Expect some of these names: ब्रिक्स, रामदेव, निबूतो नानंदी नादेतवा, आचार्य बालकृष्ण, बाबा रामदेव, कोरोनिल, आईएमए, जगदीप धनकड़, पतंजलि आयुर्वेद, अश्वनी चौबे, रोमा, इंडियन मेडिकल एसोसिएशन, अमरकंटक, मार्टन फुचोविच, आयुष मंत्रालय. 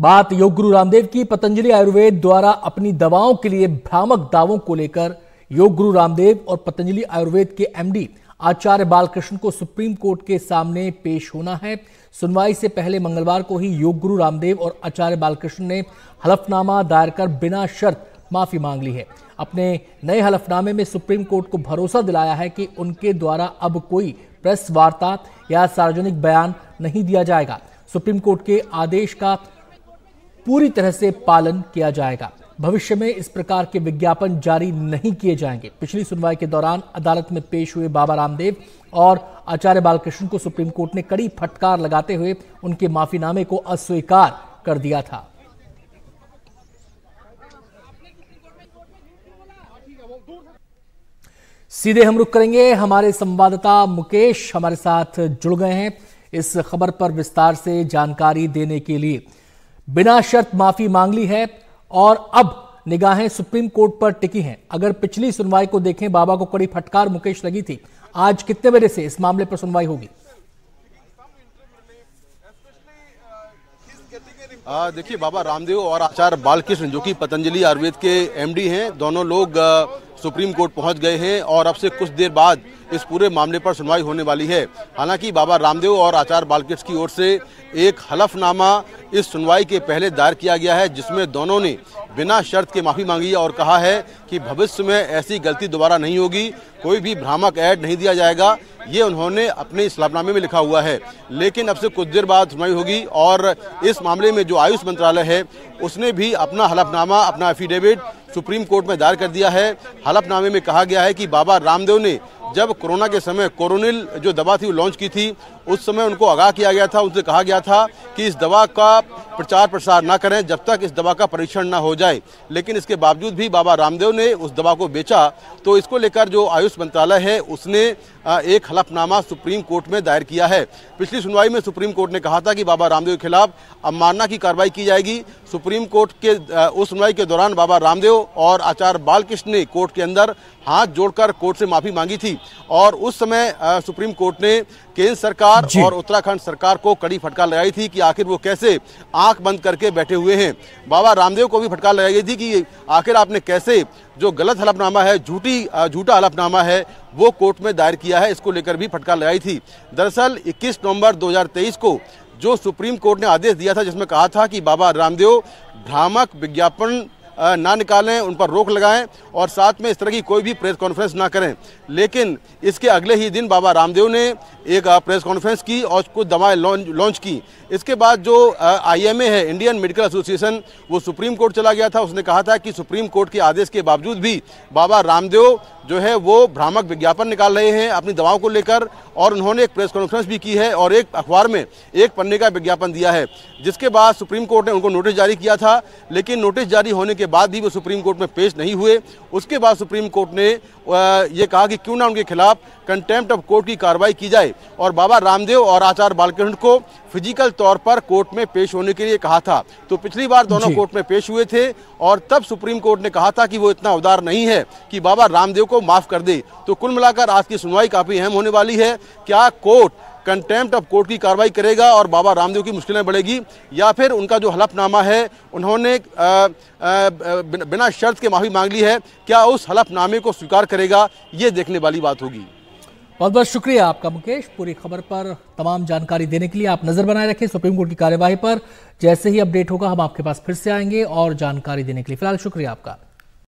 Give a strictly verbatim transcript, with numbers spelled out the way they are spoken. बात योग गुरु रामदेव की। पतंजलि आयुर्वेद द्वारा अपनी दवाओं के लिए भ्रामक दावों को लेकर योग गुरु रामदेव और पतंजलि आयुर्वेद के एमडी आचार्य बालकृष्ण को सुप्रीम कोर्ट के सामने पेश होना है। सुनवाई से पहले मंगलवार को ही योग गुरु रामदेव और आचार्य बालकृष्ण ने हलफनामा दायर कर बिना शर्त माफी मांग ली है। अपने नए हलफनामे में सुप्रीम कोर्ट को भरोसा दिलाया है कि उनके द्वारा अब कोई प्रेस वार्ता या सार्वजनिक बयान नहीं दिया जाएगा। सुप्रीम कोर्ट के आदेश का पूरी तरह से पालन किया जाएगा। भविष्य में इस प्रकार के विज्ञापन जारी नहीं किए जाएंगे। पिछली सुनवाई के दौरान अदालत में पेश हुए बाबा रामदेव और आचार्य बालकृष्ण को सुप्रीम कोर्ट ने कड़ी फटकार लगाते हुए उनके माफीनामे को अस्वीकार कर दिया था। सीधे हम रुक करेंगे, हमारे संवाददाता मुकेश हमारे साथ जुड़ गए हैं इस खबर पर विस्तार से जानकारी देने के लिए। बिना शर्त माफी मांग ली है और अब निगाहें सुप्रीम कोर्ट पर टिकी हैं। अगर पिछली सुनवाई को देखें, बाबा को कड़ी फटकार मुकेश लगी थी। आज कितने बजे से इस मामले पर सुनवाई होगी? देखिए, बाबा रामदेव और आचार्य बालकृष्ण जो कि पतंजलि आयुर्वेद के एमडी हैं, दोनों लोग सुप्रीम कोर्ट पहुंच गए हैं और अब से कुछ देर बाद इस पूरे मामले पर सुनवाई होने वाली है। हालांकि बाबा रामदेव और आचार्य बालकृष्ण की ओर से एक हलफनामा इस सुनवाई के पहले दायर किया गया है, जिसमें दोनों ने बिना शर्त के माफ़ी मांगी और कहा है कि भविष्य में ऐसी गलती दोबारा नहीं होगी, कोई भी भ्रामक ऐड नहीं दिया जाएगा। ये उन्होंने अपने इस हलफनामे में लिखा हुआ है। लेकिन अब से कुछ देर बाद सुनवाई होगी और इस मामले में जो आयुष मंत्रालय है उसने भी अपना हलफनामा, अपना एफिडेविट सुप्रीम कोर्ट में दायर कर दिया है। हलफनामे में कहा गया है कि बाबा रामदेव ने जब कोरोना के समय कोरोनिल जो दवा थी वो लॉन्च की थी, उस समय उनको आगाह किया गया था, उनसे कहा गया था कि इस दवा का प्रचार प्रसार ना करें जब तक इस दवा का परीक्षण ना हो जाए। लेकिन इसके बावजूद भी बाबा रामदेव ने उस दवा को बेचा, तो इसको लेकर जो आयुष मंत्रालय है उसने एक हलफनामा सुप्रीम कोर्ट में दायर किया है। पिछली सुनवाई में सुप्रीम कोर्ट ने कहा था कि बाबा रामदेव के खिलाफ अवमानना की कार्रवाई की जाएगी। सुप्रीम कोर्ट के उस सुनवाई के दौरान बाबा रामदेव और आचार्य बालकृष्ण ने कोर्ट के अंदर हाथ जोड़कर कोर्ट से माफी मांगी थी और उस समय सुप्रीम कोर्ट ने केंद्र सरकार और उत्तराखंड सरकार को कड़ी फटकार लगाई थी कि आखिर वो कैसे आंख बंद करके बैठे हुए हैं। बाबा रामदेव को भी फटकार लगाई गई थी कि आखिर आपने कैसे जो गलत हलफनामा है, झूठी झूठा हलफनामा है, वो कोर्ट में दायर किया है। इसको लेकर भी फटकार लगाई थी। दरअसल इक्कीस नवंबर दो हज़ार तेईस को जो सुप्रीम कोर्ट ने आदेश दिया था, जिसमें कहा था कि बाबा रामदेव भ्रामक विज्ञापन ना निकालें, उन पर रोक लगाएं और साथ में इस तरह की कोई भी प्रेस कॉन्फ्रेंस ना करें। लेकिन इसके अगले ही दिन बाबा रामदेव ने एक प्रेस कॉन्फ्रेंस की और कुछ दवाएं लॉन्च लॉन्च की। इसके बाद जो आईएमए है, इंडियन मेडिकल एसोसिएशन, वो सुप्रीम कोर्ट चला गया था। उसने कहा था कि सुप्रीम कोर्ट के आदेश के बावजूद भी बाबा रामदेव जो है वो भ्रामक विज्ञापन निकाल रहे हैं अपनी दवाओं को लेकर, और उन्होंने एक प्रेस कॉन्फ्रेंस भी की है और एक अखबार में एक पन्ने का विज्ञापन दिया है, जिसके बाद सुप्रीम कोर्ट ने उनको नोटिस जारी किया था। लेकिन नोटिस जारी होने के बाद भी वो सुप्रीम कोर्ट में पेश नहीं हुए। उसके बाद सुप्रीम कोर्ट ने ये कहा कि क्यों ना उनके खिलाफ कंटेम्प्ट ऑफ कोर्ट की कार्रवाई की जाए और बाबा रामदेव और आचार्य बालकृष्ण को फिजिकल तौर पर कोर्ट में पेश होने के लिए कहा था। तो पिछली बार दोनों कोर्ट में पेश हुए थे और तब सुप्रीम कोर्ट ने कहा था कि वो इतना उदार नहीं है कि बाबा रामदेव को माफ कर दे। तो कुल मिलाकर आज की सुनवाई काफी अहम होने वाली है। क्या कोर्ट कंटेम्प्ट ऑफ कोर्ट की कार्रवाई करेगा और बाबा रामदेव की मुश्किलें बढ़ेगी, या फिर उनका जो हलफनामा है, उन्होंने आ, आ, बिना शर्त के माफी मांग ली है, क्या उस हलफनामे को स्वीकार करेगा, ये देखने वाली बात होगी। बहुत बहुत शुक्रिया आपका मुकेश, पूरी खबर पर तमाम जानकारी देने के लिए। आप नजर बनाए रखें सुप्रीम कोर्ट की कार्यवाही पर। जैसे ही अपडेट होगा हम आपके पास फिर से आएंगे और जानकारी देने के लिए। फिलहाल शुक्रिया आपका।